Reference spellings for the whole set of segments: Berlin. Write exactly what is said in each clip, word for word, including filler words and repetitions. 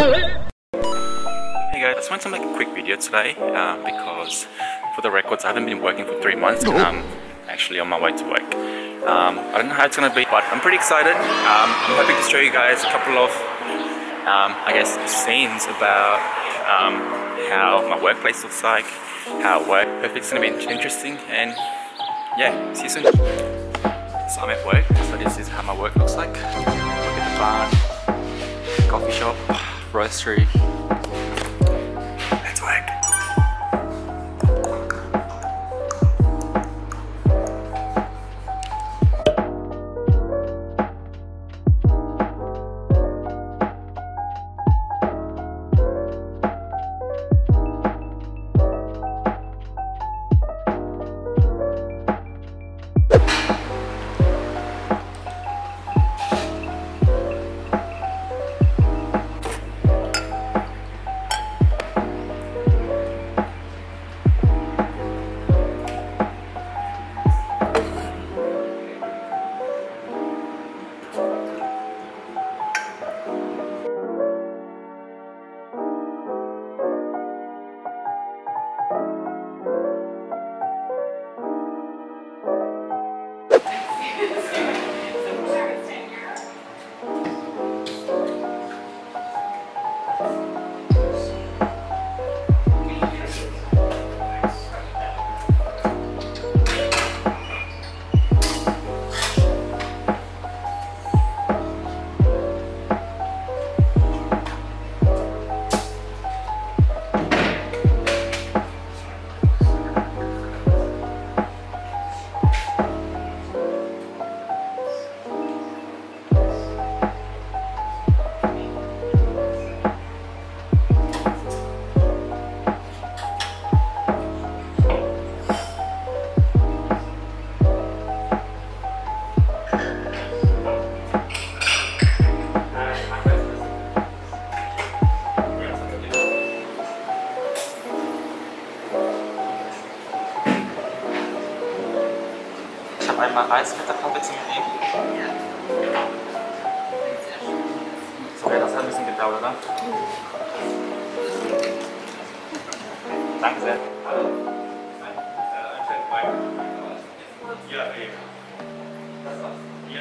Hey guys, I just want to make a quick video today uh, because for the records I haven't been working for three months. Um, actually on my way to work. Um, I don't know how it's going to be, but I'm pretty excited. Um, I'm hoping to show you guys a couple of, um, I guess, scenes about um, how my workplace looks like, how work. It's going to be interesting, and yeah, see you soon. So I'm at work, so this is how my work looks like. Look at the barn, coffee shop, roastery. Let's work. Einmal Reis mit der Pappe zum Leben. Ja. Sorry, das hat ein bisschen gedauert, ne? Mhm. Danke sehr. Ja, eben. Das war's. Ja.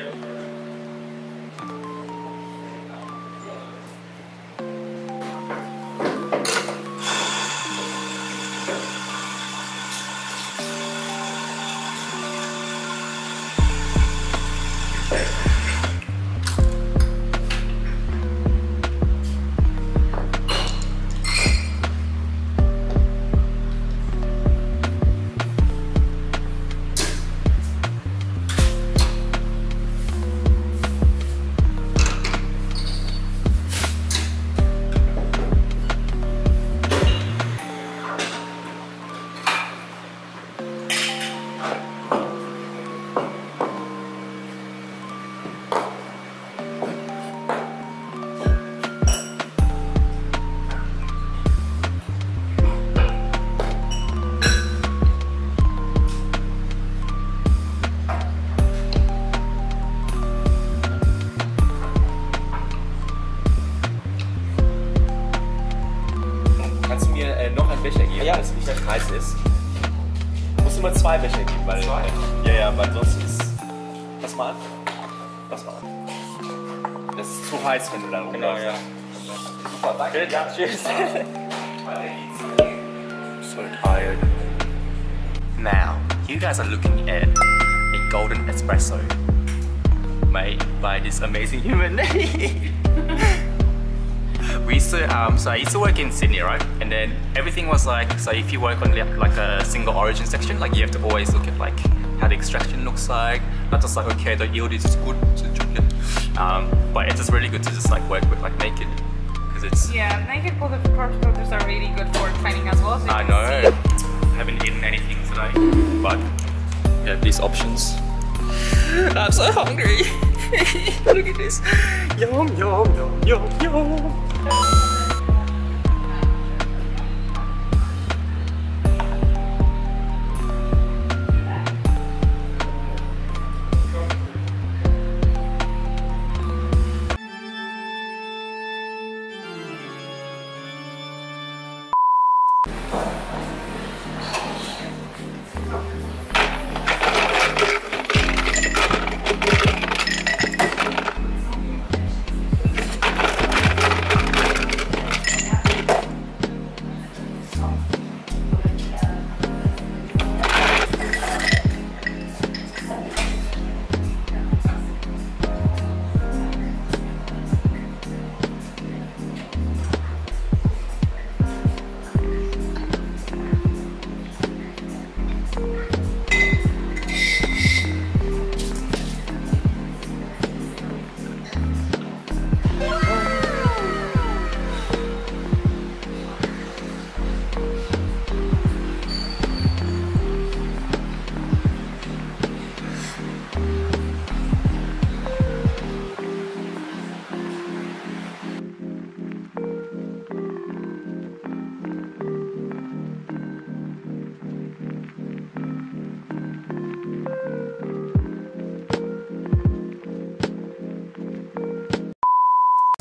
Ja, dass es nicht der Kreis ist. Muss immer zwei Becher geben, weil. Zwei? Ja, ja, weil sonst ist. Pass mal an. Pass mal an. Das ist zu heiß, wenn du da rumläufst. Genau, ja. Super, danke. Ja, tschüss. I'm so tired. Now, you guys are looking at a golden espresso made by this amazing human. We used to, um, so I used to work in Sydney, right? And then everything was like, so if you work on like a single origin section, like you have to always look at like how the extraction looks like. Not just like, okay, the yield is good, um, but it's just really good to just like work with like naked, because it's... Yeah, naked products are really good for training as well. So I know, see. I haven't eaten anything today, but you have these options. I'm so hungry. Look at this. Yum, yum, yum, yum, yum.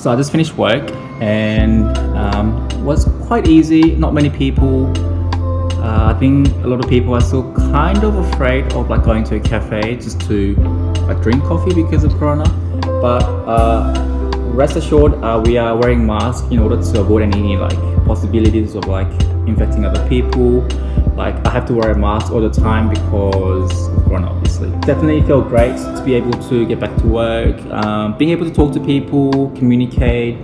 So I just finished work and um, was quite easy. Not many people. Uh, I think a lot of people are still kind of afraid of like going to a cafe just to like drink coffee because of Corona. But uh, rest assured, uh, we are wearing masks in order to avoid any like possibilities of like infecting other people. Like I have to wear a mask all the time because of Corona, obviously. Definitely felt great to be able to get back to work, um, being able to talk to people, communicate.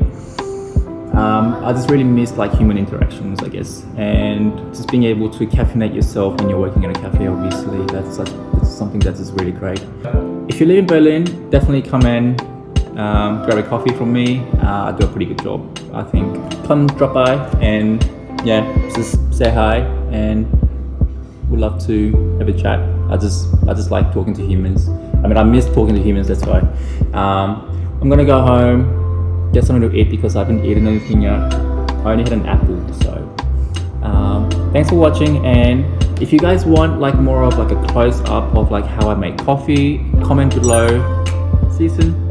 Um, I just really missed like human interactions, I guess, and just being able to caffeinate yourself when you're working in a cafe. Obviously, that's, such, that's something that is really great. If you live in Berlin, definitely come in, um, grab a coffee from me. Uh, I do a pretty good job, I think. Come drop by and yeah, just say hi and. Would love to have a chat. I just I just like talking to humans. I mean, I miss talking to humans, that's why. Um, I'm gonna go home, get something to eat because I haven't eaten anything yet. I only had an apple, so. Um, thanks for watching, and if you guys want like more of like a close up of like how I make coffee, comment below. See you soon.